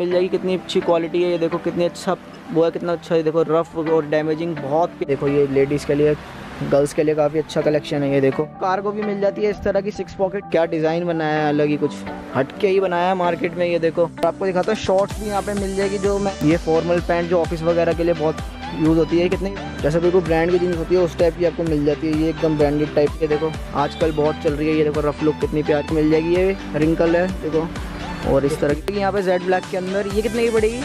मिल जाएगी। कितनी अच्छी क्वालिटी है, ये देखो कितनी अच्छा वो है, कितना अच्छा है, देखो रफ और डैमेजिंग बहुत। देखो ये लेडीज़ के लिए, गर्ल्स के लिए काफ़ी अच्छा कलेक्शन है। ये देखो कार्गो भी मिल जाती है इस तरह की 6 पॉकेट। क्या डिज़ाइन बनाया है, अलग ही कुछ हटके ही बनाया है मार्केट में। ये देखो आपको दिखाता हूँ, शॉर्ट्स भी यहाँ पे मिल जाएगी। जो मैं ये फॉर्मल पैंट जो ऑफिस वगैरह के लिए बहुत यूज़ होती है, कितनी जैसे बिल्कुल ब्रांड की जींस होती है उस टाइप की आपको मिल जाती है। ये एकदम ब्रांडेड टाइप के देखो आजकल बहुत चल रही है। ये देखो रफ लुक कितनी प्यारी मिल जाएगी। ये रिंकल है देखो, और इस तरह की यहाँ पे Z ब्लैक के अंदर ये कितने की पड़ेगी।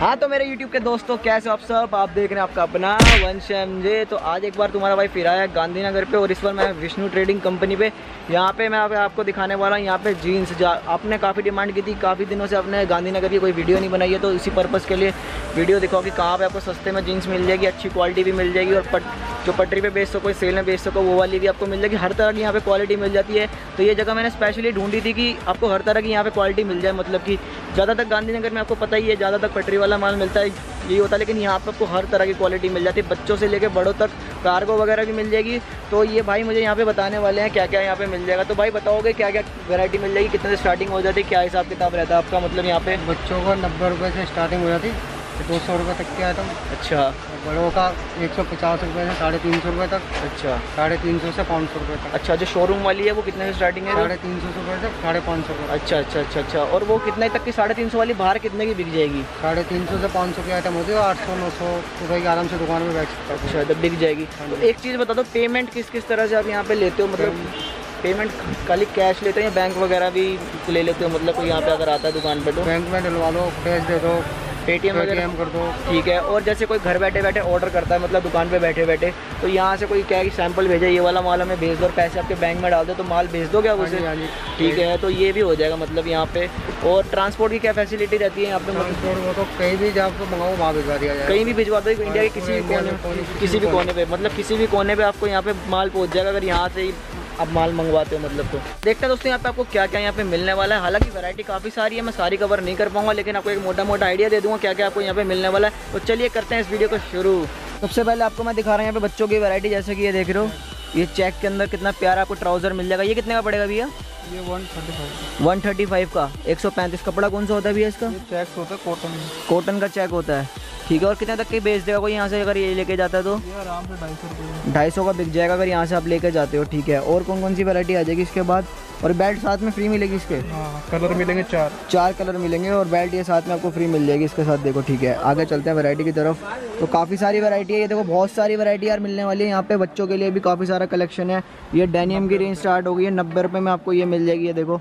हाँ तो मेरे YouTube के दोस्तों कैसे आप सब, आप देख रहे हैं आपका अपना वंश एमजे। तो आज एक बार तुम्हारा भाई फिर आया गांधीनगर पे, और इस बार मैं विष्णु ट्रेडिंग कंपनी पे। यहाँ पे मैं आपको दिखाने वाला हूँ यहाँ पे जीन्स। आपने काफ़ी डिमांड की थी, काफ़ी दिनों से आपने गांधीनगर की कोई वीडियो नहीं बनाई है, तो इसी पर्पज़ के लिए वीडियो दिखाओ कि कहाँ पर आपको सस्ते में जीन्स मिल जाएगी, अच्छी क्वालिटी भी मिल जाएगी, और जो पटरी पे बेच सको, सेल में बेच सको, वो वाली भी आपको मिल जाएगी। हर तरह की यहाँ पे क्वालिटी मिल जाती है। तो ये जगह मैंने स्पेशली ढूंढी थी कि आपको हर तरह की यहाँ पे क्वालिटी मिल जाए। मतलब कि ज़्यादातर गांधीनगर में आपको पता ही है ज़्यादातर पटरी वाला माल मिलता है, यही होता है, लेकिन यहाँ पर आपको हर तरह की क्वालिटी मिल जाती है, बच्चों से लेकर बड़ों तक, कार्गो वगैरह भी मिल जाएगी। तो ये भाई मुझे यहाँ पे बताने वाले हैं क्या क्या यहाँ पे मिल जाएगा। तो भाई बताओगे क्या क्या वैरायटी मिल जाएगी, कितने से स्टार्टिंग हो जाती है, क्या हिसाब किताब रहता है आपका। मतलब यहाँ पे बच्चों का 90 रुपये से स्टार्टिंग हो जाती है, 200 रुपये तक के आइटम। अच्छा। बड़ों का 150 रुपये से 350 रुपये तक। अच्छा। 350 से 500 रुपये तक। अच्छा, जो शोरूम वाली है वो कितने से स्टार्टिंग है? 350 रुपये से 550 रुपये। अच्छा अच्छा अच्छा अच्छा। और वो कितने तक की? 350 वाली बाहर कितने की बिक जाएगी? 350 से 500 के आइटम होती है, 800-900 रुपये की आराम से दुकान में बैठ सकता है। अच्छा, तब बिक जाएगी। एक चीज़ बता दो, पेमेंट किस किस तरह से आप यहाँ पर लेते हो? मतलब पेमेंट खाली कैश लेते हैं या बैंक वगैरह भी ले लेते हो? मतलब कोई यहाँ पर अगर आता है दुकान पर तो बैंक में डलवा लो, कैश दे दो, पेटीएम वगैरह कर दो, ठीक है। और जैसे कोई घर बैठे बैठे ऑर्डर करता है, मतलब दुकान पे बैठे बैठे, तो यहाँ से कोई क्या है सैंपल भेजा, ये वाला माल हमें भेज दो और पैसे आपके बैंक में डाल दो, तो माल भेज दो क्या उसे? ठीक है, तो ये भी हो जाएगा मतलब यहाँ पे। और ट्रांसपोर्ट की क्या फैसिलिटी रहती है यहाँ पे? मतलब वो तो कहीं भी जहाँ आपको मंगाओ वहाँ भिजवा दिया जाए, कहीं भी भिजवा दो, इंडिया के किसी भी कोने पर, मतलब किसी भी कोने पर आपको यहाँ पे माल पहुँच जाएगा अगर यहाँ से आप माल मंगवाते हो। मतलब तो देखते हैं दोस्तों यहाँ पे आपको क्या क्या यहाँ पे मिलने वाला है। हालांकि वैरायटी काफ़ी सारी है, मैं सारी कवर नहीं कर पाऊंगा, लेकिन आपको एक मोटा मोटा आइडिया दे दूंगा क्या क्या आपको यहाँ पे मिलने वाला है। तो चलिए करते हैं इस वीडियो को शुरू। सबसे पहले आपको मैं दिखा रहा हूँ यहाँ पे बच्चों की वैरायटी, जैसे कि ये देख रहे हो, ये चेक के अंदर कितना प्यारा आपको ट्राउजर मिल जाएगा। ये कितने का पड़ेगा भैया? ये 135 का, 135। कपड़ा कौन सा होता है भैया इसका? चेक होता है, कॉटन का चेक होता है, ठीक है। और कितने तक के बेच देगा कोई यहाँ से अगर ये लेके जाता है तो? ये आराम से 250 का बिक जाएगा अगर यहाँ से आप लेके जाते हो, ठीक है। और कौन कौन सी वैरायटी आ जाएगी इसके बाद? और बेल्ट साथ में फ्री मिलेगी इसके। कलर मिलेंगे 4 कलर मिलेंगे, और बेल्ट ये साथ में आपको फ्री मिल जाएगी इसके साथ, देखो, ठीक है। आगे चलते हैं वैरायटी की तरफ। तो काफ़ी सारी वैरायटी है, ये देखो बहुत सारी वैरायटी यार मिलने वाली है यहाँ पे। बच्चों के लिए भी काफ़ी सारा कलेक्शन है। ये डेनियम की रेंज स्टार्ट हो गई है, 90 रुपये में आपको ये मिल जाएगी, ये देखो,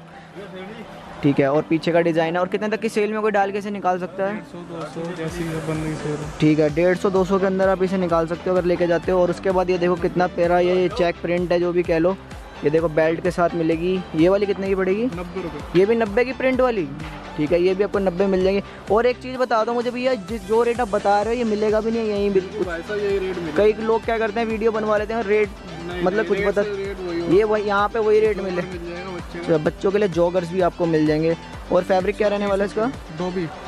ठीक है। और पीछे का डिज़ाइन है। और कितने तक की सेल में कोई डाल के इसे निकाल सकता है? 150-200, ठीक है। 150-200 के अंदर आप इसे निकाल सकते हो अगर लेके जाते हो। और उसके बाद ये देखो कितना प्यारा ये चेक प्रिंट है, जो भी कह लो, ये देखो बेल्ट के साथ मिलेगी। ये वाली कितने की पड़ेगी? 90 रुपये। ये भी 90 की प्रिंट वाली, ठीक है, ये भी आपको 90 मिल जाएंगे। और एक चीज़ बता दो मुझे भैया, जिस जो रेट आप बता रहे हो ये मिलेगा भी नहीं यहीं बिल्कुल। कई लोग क्या करते हैं वीडियो बनवा लेते हैं, रेट मतलब कुछ पता, ये वही यहाँ पे वही रेट मिले। तो बच्चों के लिए जॉगर्स भी आपको मिल जाएंगे। और फैब्रिक क्या रहने वाला है इसका?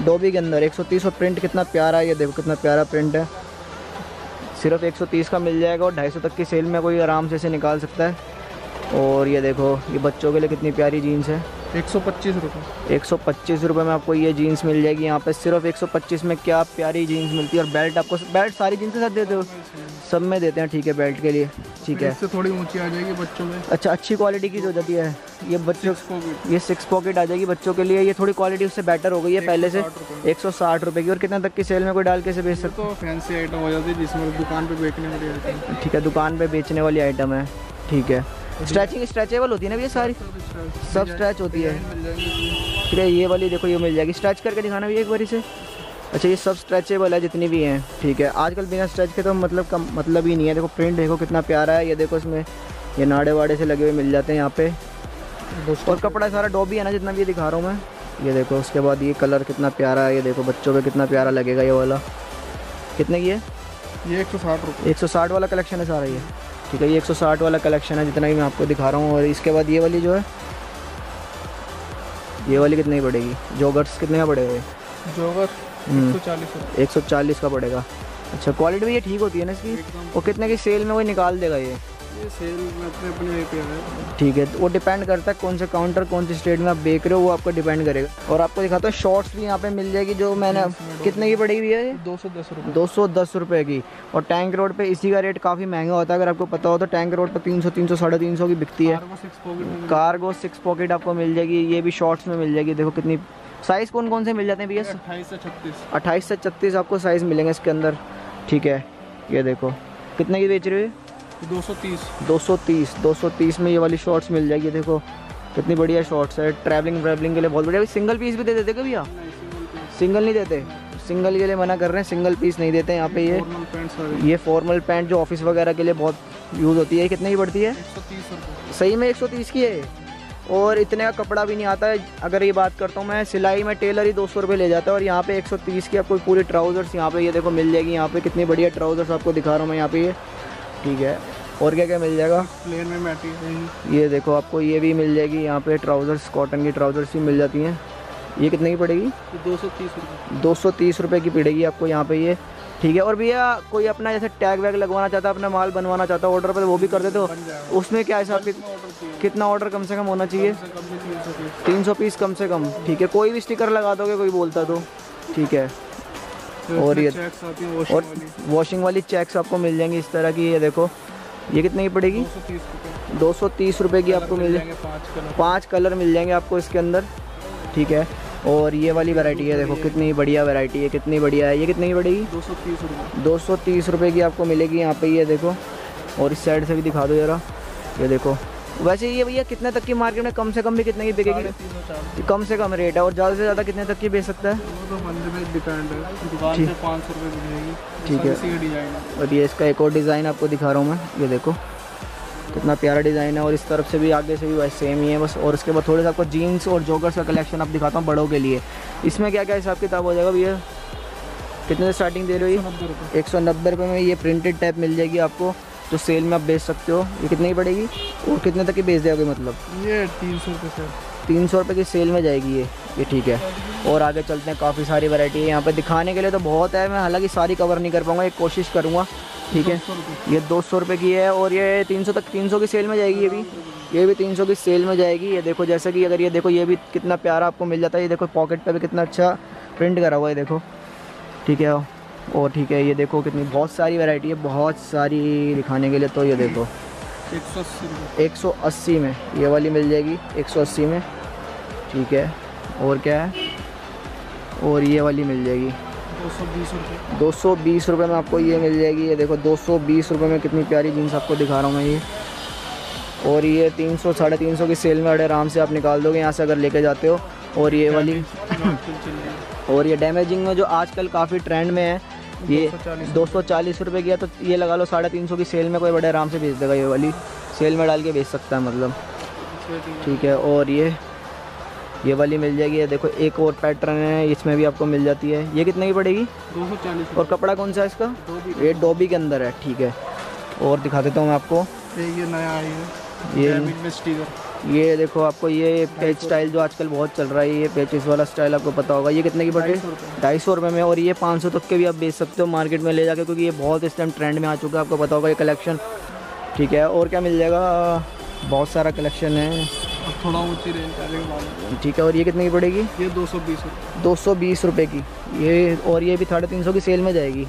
डोबी के अंदर 130। और प्रिंट कितना प्यारा है, ये देखो कितना प्यारा प्रिंट है, सिर्फ 130 का मिल जाएगा। और 250 तक की सेल में कोई आराम से इसे निकाल सकता है। और ये देखो ये बच्चों के लिए कितनी प्यारी जीन्स है, 125 रुपये। 125 रुपये में आपको ये जीन्स मिल जाएगी यहाँ पे, सिर्फ 125 में क्या प्यारी जीन्स मिलती है। और बेल्ट आपको, बेल्ट सारी जीन्स के साथ देते हो? सब में देते हैं, ठीक है, बेल्ट के लिए, ठीक है। इससे थोड़ी ऊंची आ जाएगी बच्चों में। अच्छा, अच्छी क्वालिटी की हो जाती है ये बच्चों, ये 6 पॉकेट आ जाएगी बच्चों के लिए। ये थोड़ी क्वालिटी उससे बेटर हो गई है पहले से, 160 रुपये की। और कितने तक की सेल में कोई डाल के बेच सकते हो? फैंसी आइटम हो जाती है जिसमें दुकान पर बेचने वाली आइटम, ठीक है, दुकान पर बेचने वाली आइटम है, ठीक है। स्ट्रेचिंग स्ट्रेचेबल होती है ना भैया, सारी सब स्ट्रेच होती है, ठीक है। ये वाली देखो ये मिल जाएगी, स्ट्रेच करके दिखाना भैया एक बारी से। अच्छा, ये सब स्ट्रेचेबल है जितनी भी हैं, ठीक है। आजकल बिना स्ट्रेच के तो मतलब कम मतलब ही नहीं है। देखो प्रिंट देखो कितना प्यारा है, ये देखो इसमें ये नाड़े वाड़े से लगे हुए मिल जाते हैं यहाँ पे। और कपड़ा सारा डोबी है ना जितना भी दिखा रहा हूँ मैं, ये देखो। उसके बाद ये कलर कितना प्यारा है, ये देखो बच्चों पर कितना प्यारा लगेगा। ये वाला कितने की है? ये 160 रुपये। 160 वाला कलेक्शन है सारा ये, ठीक है। ये 160 वाला कलेक्शन है जितना भी मैं आपको दिखा रहा हूँ। और इसके बाद ये वाली जो है ये वाली कितने की पड़ेगी? जोगर्स कितने का पड़ेगा? जोगर्स 140 का पड़ेगा। अच्छा, क्वालिटी भी ये ठीक होती है ना इसकी? और कितने की सेल में वही निकाल देगा ये सेल में अपने पे है। ठीक है, तो वो डिपेंड करता है कौन से काउंटर कौन से स्टेट में आप बेच रहे हो, वो आपका डिपेंड करेगा। और आपको दिखाता हूँ शॉर्ट्स भी यहाँ पे मिल जाएगी जो मैंने कितने की पड़ेगी भैया? 210 रुपये 210 रुपये की। और टैंक रोड पे इसी का रेट काफ़ी महंगा होता है, अगर आपको पता हो तो। टैंक रोड पर 300 300 350 की बिकती है। कार्गो 6 पॉकेट आपको मिल जाएगी, ये भी शॉर्ट्स में मिल जाएगी। देखो कितनी साइज़ कौन कौन से मिल जाते हैं भैया? 28 से 36 आपको साइज़ मिलेंगे इसके अंदर। ठीक है, ये देखो कितने की बेच रहे हो? 230 में ये वाली शॉर्ट्स मिल जाएगी। देखो कितनी बढ़िया शॉर्ट्स है, ट्रैवलिंग के लिए बहुत बढ़िया। अभी सिंगल पीस भी दे देते क्या भैया? सिंगल नहीं देते, सिंगल के लिए मना कर रहे हैं, सिंगल पीस नहीं देते यहाँ पे। ये फॉर्मल पैंट जो ऑफिस वगैरह के लिए बहुत यूज़ होती है, कितने की पड़ती है? 130 रुपये। सही में 130 की है, और इतने का कपड़ा भी नहीं आता है। अगर ये बात करता हूँ मैं, सिलाई में टेलर ही 200 रुपये ले जाता है, और यहाँ पे 130 की आपको पूरी ट्राउज़र्स यहाँ पे ये देखो मिल जाएगी। यहाँ पे कितनी बढ़िया ट्राउज़र्स आपको दिखा रहा हूँ मैं यहाँ पे। ये ठीक है, और क्या क्या मिल जाएगा? प्लेन में मैटिंग ये देखो आपको ये भी मिल जाएगी। यहाँ पे ट्राउज़र्स कॉटन की ट्राउज़र्स भी मिल जाती हैं। ये कितने की पड़ेगी? 230 रुपये 230 रुपये की पड़ेगी आपको यहाँ पे ये। ठीक है, और भैया कोई अपना जैसे टैग वैग लगवाना चाहता है, अपना माल बनवाना चाहता है ऑर्डर पर, वो भी कर देते हो? उसमें क्या हिसाब, कितना ऑर्डर कम से कम होना चाहिए? 300 पीस कम से कम। ठीक है, कोई भी स्टिकर लगा दोगे कोई बोलता तो? ठीक है, और ये और वॉशिंग वाली चेक्स आपको मिल जाएंगी इस तरह की। ये देखो ये कितने की पड़ेगी? 230 रुपये की आपको मिल जाएंगे। 5 कलर मिल जाएंगे आपको इसके अंदर। ठीक है, और ये वाली वैरायटी है देखो कितनी बढ़िया वैरायटी है, कितनी बढ़िया है। ये कितने की पड़ेगी? 230 रुपये की आपको मिलेगी यहाँ पे। ये देखो, और इस साइड से भी दिखा दो ज़रा। ये देखो, वैसे ये भैया कितने तक की मार्केट में कम से कम भी कितने की बिकेगी? कम से कम रेट है, और ज़्यादा से ज़्यादा कितने तक की बेच सकता है? ठीक है, और ये इसका एक और डिज़ाइन आपको दिखा रहा हूँ मैं। ये देखो कितना प्यारा डिज़ाइन है, और इस तरफ से भी आगे से भी वैसे सेम ही है बस। और उसके बाद थोड़े से आपको जीन्स और जॉगर्स का कलेक्शन आप दिखाता हूँ बड़ों के लिए। इसमें क्या क्या हिसाब किताब हो जाएगा भैया? कितने स्टार्टिंग दे रहे हो? 190 रुपये में ये प्रिंटेड टाइप मिल जाएगी आपको, तो सेल में आप बेच सकते हो। ये कितने की पड़ेगी और कितने तक की बेच दोगे? मतलब ये 300 रुपये 300 रुपये की सेल में जाएगी ये। ठीक है, और आगे चलते हैं, काफ़ी सारी वैरायटी है यहाँ पे। दिखाने के लिए तो बहुत है, मैं हालांकि सारी कवर नहीं कर पाऊँगा, एक कोशिश करूँगा। ठीक है, ये 200 रुपये की है, और ये 300 की सेल में जाएगी। ये भी 300 की सेल में जाएगी। ये देखो, जैसे कि अगर ये देखो, ये भी कितना प्यारा आपको मिल जाता है। ये देखो पॉकेट पर भी कितना अच्छा प्रिंट करा हुआ है, देखो। ठीक है, और ठीक है, ये देखो कितनी बहुत सारी वैरायटी है, बहुत सारी दिखाने के लिए तो। ये देखो 180 में ये वाली मिल जाएगी, 180 में। ठीक है, और क्या है? और ये वाली मिल जाएगी 220 रुपये 220 रुपये में आपको ये मिल जाएगी। ये देखो 220 रुपये में कितनी प्यारी जीन्स आपको दिखा रहा हूँ मैं ये। और ये 300 साढ़े 300 की सेल में बड़े आराम से आप निकाल दोगे यहाँ से, अगर लेके जाते हो। और ये वाली और ये डैमेजिंग में जो आजकल काफ़ी ट्रेंड में है, ये 240 रुपये की है, तो ये लगा लो 350 की सेल में कोई बड़े आराम से बेच देगा। ये वाली सेल में डाल के बेच सकता है मतलब। ठीक है, और ये वाली मिल जाएगी। ये देखो एक और पैटर्न है, इसमें भी आपको मिल जाती है। ये कितने की पड़ेगी? 240। और कपड़ा कौन सा है इसका? ये डोबी के अंदर है। ठीक है, और दिखा देता हूँ मैं आपको। ये नया है, ये देखो आपको ये पेच स्टाइल जो आजकल बहुत चल रहा है, ये पेचिस वाला स्टाइल आपको पता होगा। ये कितने की पड़ेगी? 250 रुपये में। और ये 500 तक के भी आप बेच सकते हो मार्केट में ले जाके, क्योंकि ये बहुत इस टाइम ट्रेंड में आ चुका है, आपको पता होगा ये कलेक्शन। ठीक है, और क्या मिल जाएगा? बहुत सारा कलेक्शन है, थोड़ा ऊंची रेंज। ठीक है, और ये कितने की पड़ेगी? ये 220 रुपये की ये, और ये भी 350 की सेल में जाएगी।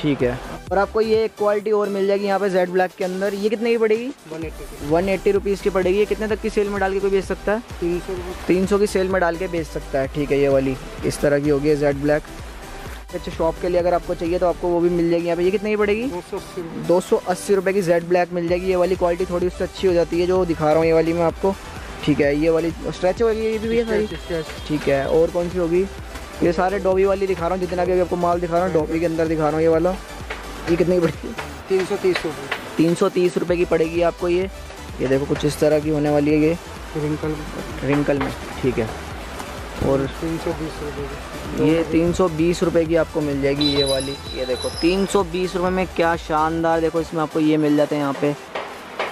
ठीक है, और आपको ये एक क्वालिटी और मिल जाएगी यहाँ पे Z ब्लैक के अंदर। ये कितने की पड़ेगी? 180 रुपीज़ की पड़ेगी। ये कितने तक की सेल में डाल के कोई बेच सकता है? 300 की सेल में डाल के बेच सकता है। ठीक है, ये वाली इस तरह की होगी Z ब्लैक। अच्छे शॉप के लिए अगर आपको चाहिए तो आपको वो भी मिल जाएगी यहाँ पे। ये कितने की पड़ेगी? 280 रुपये की Z ब्लैक मिल जाएगी। ये वाली क्वालिटी थोड़ी उससे अच्छी हो जाती है जो दिखा रहा हूँ ये वाली मैं आपको। ठीक है, ये वाली स्ट्रेच वाली ये भी है सारी। ठीक है, और कौन सी होगी? ये सारे डोबी वाली दिखा रहा हूँ, जितना भी आपको माल दिखा रहा हूँ डोबी के अंदर दिखा रहा हूँ। ये वाला ये कितने की पड़ेगी? 330 रुपये 330 रुपये की पड़ेगी आपको ये। ये देखो कुछ इस तरह की होने वाली है ये, रिंकल में। ठीक है, और 320 रुपये ये 320 रुपये की आपको मिल जाएगी ये वाली। ये देखो 320 रुपये में क्या शानदार, देखो इसमें आपको ये मिल जाते हैं यहाँ पे,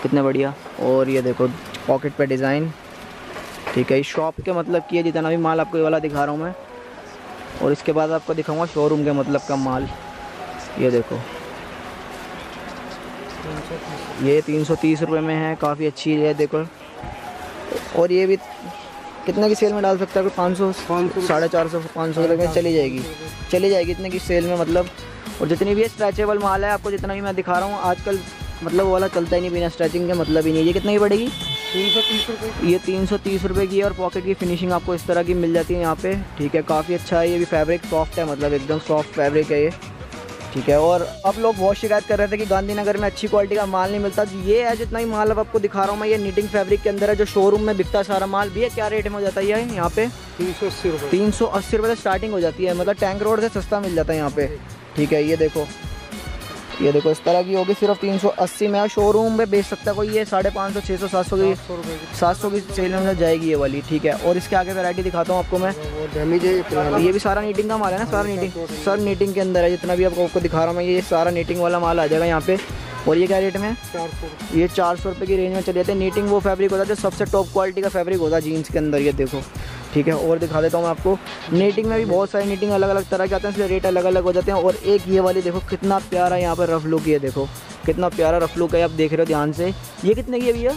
कितने बढ़िया। और ये देखो पॉकेट पे डिज़ाइन। ठीक है। इस शॉप के मतलब कि जितना भी माल आपको ये वाला दिखा रहा हूँ मैं, और इसके बाद आपको दिखाऊंगा शोरूम के मतलब का माल। ये देखो ये 330 रुपये में है, काफ़ी अच्छी है देखो। और ये भी कितने की सेल में डाल सकता है, 500 साढ़े 400 500 तक में चली जाएगी इतने की सेल में मतलब। और जितनी भी स्ट्रेचेबल माल है आपको जितना भी मैं दिखा रहा हूँ आजकल मतलब वो वाला चलता ही नहीं बिना स्ट्रेचिंग के, मतलब ही नहीं। ये कितने की पड़ेगी, 330 रुपये, ये 330 रुपये की है। और पॉकेट की फिनिशिंग आपको इस तरह की मिल जाती है यहाँ पे, ठीक है। काफ़ी अच्छा है, ये भी फैब्रिक सॉफ्ट है मतलब एकदम सॉफ्ट फैब्रिक है ये, ठीक है। और आप लोग बहुत शिकायत कर रहे थे कि गांधीनगर में अच्छी क्वालिटी का माल नहीं मिलता, ये है जितना ही माल अब आपको दिखा रहा हूँ मैं, ये नीटिंग फैब्रिक के अंदर है जो शोरूम में बिकता सारा माल भी है। क्या रेट में हो जाता है ये यहाँ पे, 380 रुपये, 380 रुपये से स्टार्टिंग हो जाती है, मतलब टैंक रोड से सस्ता मिल जाता है यहाँ पे, ठीक है। ये देखो इस तरह की होगी सिर्फ 380 में, शोरूम में बेच सकता है कोई ये 550, 600, 700 की, 700 की सेल में जाएगी ये वाली, ठीक है। और इसके आगे वैरायटी दिखाता हूँ आपको मैं। ये भी सारा नीटिंग का माल है ना, सारा नीटिंग के अंदर है जितना भी आपको दिखा रहा हूँ मैं, ये सारा नीटिंग वाला माल आ जाएगा यहाँ पे। और ये क्या रेट में, 400, ये 400 रुपये की रेंज में चले जाते हैं। नीटिंग वो फैब्रिक होता है जो सबसे टॉप क्वालिटी का फैब्रिक होता है जीन्स के अंदर, ये देखो, ठीक है। और दिखा देता हूँ मैं आपको, नीटिंग में भी बहुत सारी नीटिंग अलग अलग तरह के आते हैं इसलिए रेट अलग अलग हो जाते हैं। और एक ये वाली देखो कितना प्यारा यहाँ पर रफ लुक, ये देखो कितना प्यारा रफ लुक है, आप देख रहे हो ध्यान से। ये कितने की है भैया,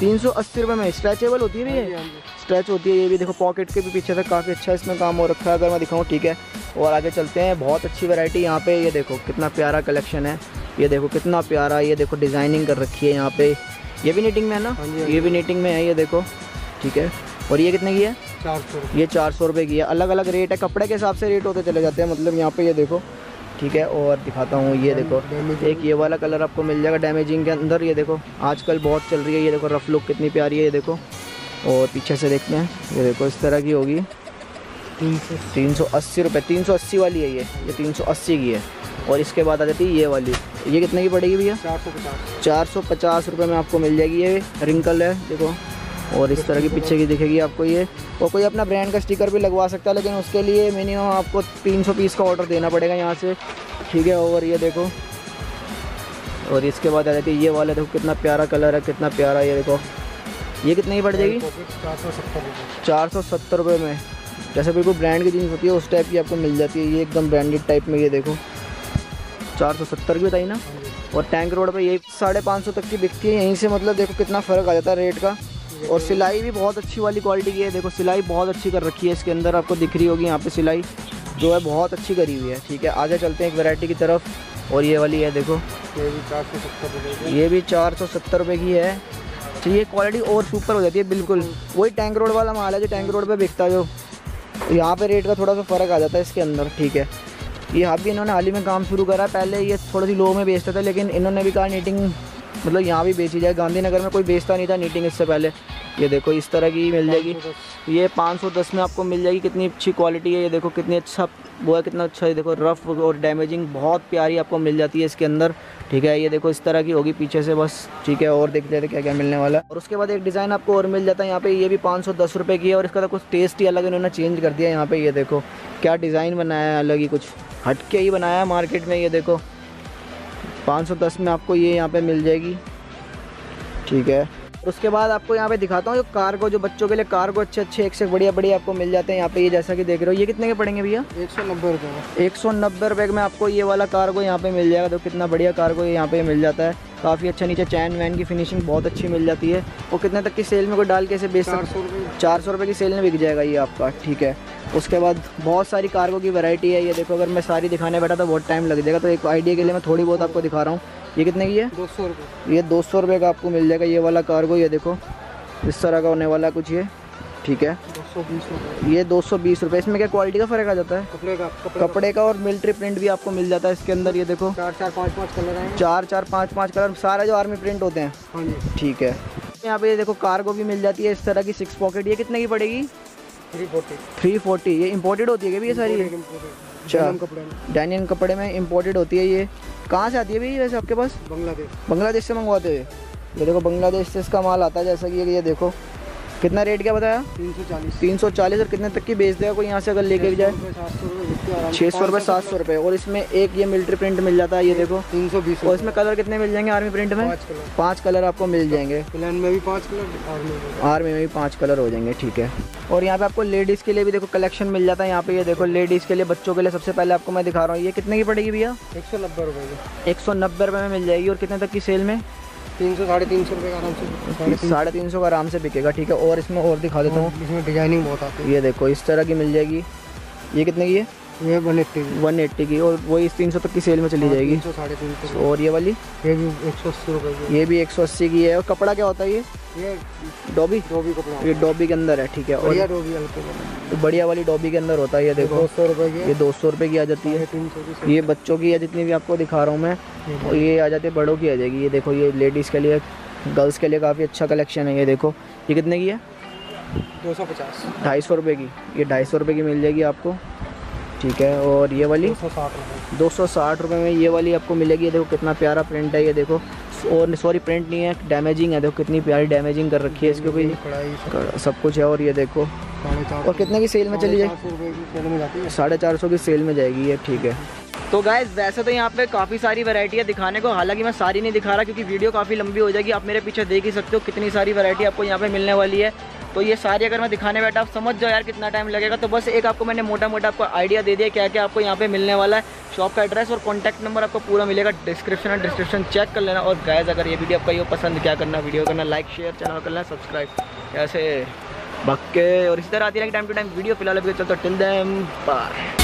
380 रुपये में, स्ट्रेचेबल होती है भैया, स्ट्रेच होती है। ये भी देखो पॉकेट के भी पीछे से काफ़ी अच्छा इसमें काम हो रखा है अगर मैं दिखाऊँ, ठीक है। और आगे चलते हैं, बहुत अच्छी वैरायटी यहाँ पे, ये देखो कितना प्यारा कलेक्शन है, ये देखो कितना प्यारा, ये देखो डिज़ाइनिंग कर रखी है यहाँ पे। ये भी नीटिंग में है ना, ये भी नीटिंग में है, ये देखो, ठीक है। और ये कितने की है, 400, ये 400 रुपये की है। अलग अलग रेट है, कपड़े के हिसाब से रेट होते चले जाते हैं मतलब यहाँ पे, ये देखो, ठीक है। और दिखाता हूँ, ये देखो एक ये वाला कलर आपको मिल जाएगा डैमेजिंग के अंदर, ये देखो आजकल बहुत चल रही है, ये देखो रफ लुक कितनी प्यारी है, ये देखो। और पीछे से देखते हैं, ये देखो इस तरह की होगी 380 रुपये, 380 वाली है ये 380 की है। और इसके बाद आ जाती है ये वाली, ये कितने की पड़ेगी भैया, 450 रुपये में आपको मिल जाएगी। ये रिंकल है देखो, और इस तरह की पीछे की दिखेगी आपको ये। और कोई अपना ब्रांड का स्टिकर भी लगवा सकता है, लेकिन उसके लिए मिनिमम आपको 300 पीस का ऑर्डर देना पड़ेगा यहाँ से, ठीक है। और ये देखो, और इसके बाद आ जाती है ये वाला, देखो कितना प्यारा कलर है, कितना प्यारा, ये देखो। ये कितने की पड़ जाएगी, 470 रुपये में, जैसे बिल्कुल ब्रांड की जीन्स होती है उस टाइप की आपको मिल जाती है, ये एकदम ब्रांडेड टाइप में, ये देखो 470 की बताई ना। और टैंक रोड पे ये 550 तक की बिकती है, यहीं से मतलब देखो कितना फ़र्क आ जाता है रेट का। और सिलाई भी बहुत अच्छी वाली क्वालिटी की है, देखो सिलाई बहुत अच्छी कर रखी है इसके अंदर, आपको दिख रही होगी यहाँ पे सिलाई जो है बहुत अच्छी करी हुई है, ठीक है। आगे चलते हैं एक वैरायटी की तरफ, और ये वाली है देखो, ये भी 470 रुपये की है। तो ये क्वालिटी और सुपर हो जाती है, बिल्कुल वही टैंक रोड वाला माल है जो टैंक रोड पर बिकता है, जो यहाँ पर रेट का थोड़ा सा फ़र्क आ जाता है इसके अंदर, ठीक है। ये यहाँ भी इन्होंने हाल ही में काम शुरू करा, पहले ये थोड़ी सी लो में बेचते थे, लेकिन इन्होंने भी कहा नीटिंग मतलब यहाँ भी बेची जाए, गांधीनगर में कोई बेचता नहीं था नीटिंग इससे पहले। ये देखो इस तरह की मिल जाएगी, ये 510 में आपको मिल जाएगी, कितनी अच्छी क्वालिटी है, ये देखो कितनी अच्छा वो है, कितना अच्छा, ये देखो रफ़ और डैमेजिंग बहुत प्यारी आपको मिल जाती है इसके अंदर, ठीक है। ये देखो इस तरह की होगी पीछे से बस, ठीक है। और देखते हैं क्या क्या मिलने वाला है। और उसके बाद एक डिज़ाइन आपको और मिल जाता है यहाँ पे, ये भी 510 रुपये की है। और इसका तो कुछ टेस्ट ही अलग इन्होंने चेंज कर दिया यहाँ पे, ये देखो क्या डिज़ाइन बनाया है, अलग ही कुछ हटके ही बनाया है मार्केट में, ये देखो 510 में आपको ये यहाँ पे मिल जाएगी, ठीक है। उसके बाद आपको यहाँ पे दिखाता हूँ जो कार्गो, जो बच्चों के लिए कार्गो अच्छे एक से बढ़िया बढ़िया आपको मिल जाते हैं यहाँ पे, ये जैसा कि देख रहे हो। ये कितने के पड़ेंगे भैया, 190 रुपये, 190 रुपये में आपको ये वाला कार्गो यहाँ पे मिल जाएगा। तो कितना बढ़िया कार्गो यहाँ पे मिल जाता है, काफ़ी अच्छा, नीचे चैन वैन की फिनिशिंग बहुत अच्छी मिल जाती है। और कितने तक की सेल में कोई डाल के इसे बेच सकते हैं, 400 रुपये की सेल में बिक जाएगा ये आपका, ठीक है। उसके बाद बहुत सारी कार्गो की वैरायटी है, ये देखो अगर मैं सारी दिखाने बैठा तो बहुत टाइम लग जाएगा, तो एक आइडिया के लिए मैं थोड़ी बहुत आपको दिखा रहा हूँ। ये कितने की है, 200 रुपये, ये 200 रुपये का आपको मिल जाएगा ये वाला कार्गो, ये देखो इस तरह का होने वाला कुछ ये, ठीक है। 220 रुपये, ये 220 रुपये। इसमें क्या क्वालिटी का फ़र्क आ जाता है, कपड़े का और मिलिट्री प्रिंट भी आपको मिल जाता है इसके अंदर, ये देखो चार चार पाँच पाँच कलर सारे जो आर्मी प्रिंट होते हैं, ठीक है। यहाँ पे देखो कार्गो भी मिल जाती है इस तरह की 6 पॉकेट, ये कितने की पड़ेगी, 340, ये इम्पोर्टेड होती है क्या भैया, सारी अच्छा डेनियम कपड़े में इम्पोर्टेड होती है। ये कहाँ से आती है भैया वैसे आपके पास, बांग्लादेश से मंगवाते हुए, ये देखो बांग्लादेश से इसका माल आता है, जैसा कि ये देखो कितना रेट क्या बताया? 340। और कितने तक की बेच देगा कोई यहाँ से अगर लेके जाए? 600 रुपये, 700 रुपये। और इसमें एक ये मिलिट्री प्रिंट मिल जाता है, ये देखो 320। और इसमें कलर कितने मिल जाएंगे आर्मी प्रिंट में? 5 कलर आपको मिल जाएंगे। प्लेन में भी 5 कलर, आर्मी में भी 5 कलर हो जाएंगे। ठीक है। और यहाँ पे आपको लेडीज़ के लिए भी देखो कलेक्शन मिल जाता है। यहाँ पे ये देखो लेडीज़ के लिए, बच्चों के लिए सबसे पहले आपको मैं दिखा रहा हूँ। ये कितने की पड़ेगी भैया? 190 रुपये। 190 रुपये में मिल जाएगी। और कितने तक की सेल में? 300, 350 रुपये आराम से, 350 का आराम से बिकेगा। ठीक है। और इसमें और दिखा देता हूँ, इसमें डिजाइनिंग बहुत आती है। ये देखो इस तरह की मिल जाएगी। ये कितने की है? ये 180 की। और वही 300 तक की सेल में चली जाएगी। 300, 350। और ये वाली, ये भी 180 रुपये, ये भी 180 की है। और कपड़ा क्या होता है ये? डोबी कपड़ा, ये डोबी के अंदर है। ठीक है। और ये बढ़िया वाली डोबी के अंदर होता है। ये देखो 200 रुपये की, ये 200 रुपये की आ जाती है। ये बच्चों की है जितनी भी आपको दिखा रहा हूँ मैं, और ये आ जाती है बड़ों की आ जाएगी। ये देखो ये लेडीज़ के लिए, गर्ल्स के लिए काफ़ी अच्छा कलेक्शन है। ये देखो ये कितने की है? 250, 250 रुपये की। ये 250 रुपये की मिल जाएगी आपको। ठीक है। और ये वाली 260 रुपये में ये वाली आपको मिलेगी। ये देखो कितना प्यारा प्रिंट है। ये देखो, और सॉरी प्रिंट नहीं है, डैमेजिंग है। देखो कितनी प्यारी डैमेजिंग कर रखी है इसके ऊपर, सब कुछ है। और ये देखो, और कितने की सेल में चली जाएगी? 450 की सेल में जाएगी ये। ठीक है। तो गाइस वैसे तो यहाँ पे काफ़ी सारी वैरायटी दिखाने को, हालांकि मैं सारी नहीं दिखा रहा क्योंकि वीडियो काफ़ी लंबी हो जाएगी। आप मेरे पीछे देख ही सकते हो कितनी सारी वैरायटी आपको यहाँ पे मिलने वाली है। तो ये सारी अगर मैं दिखाने बैठा, आप समझ जाओ यार कितना टाइम लगेगा। तो बस एक आपको मैंने मोटा मोटा आपको आइडिया दे दिया क्या क्या आपको यहाँ पे मिलने वाला है। शॉप का एड्रेस और कॉन्टैक्ट नंबर आपको पूरा मिलेगा डिस्क्रिप्शन में, डिस्क्रिप्शन चेक कर लेना। और गाइस अगर ये वीडियो आपको पसंद, क्या करना, वीडियो करना लाइक, शेयर, चैनल करना सब्सक्राइब, ऐसे भक्के। और इसी तरह आती रहेगी टाइम टू टाइम वीडियो। फिलहाल अभी चलता, टिल देन बाय।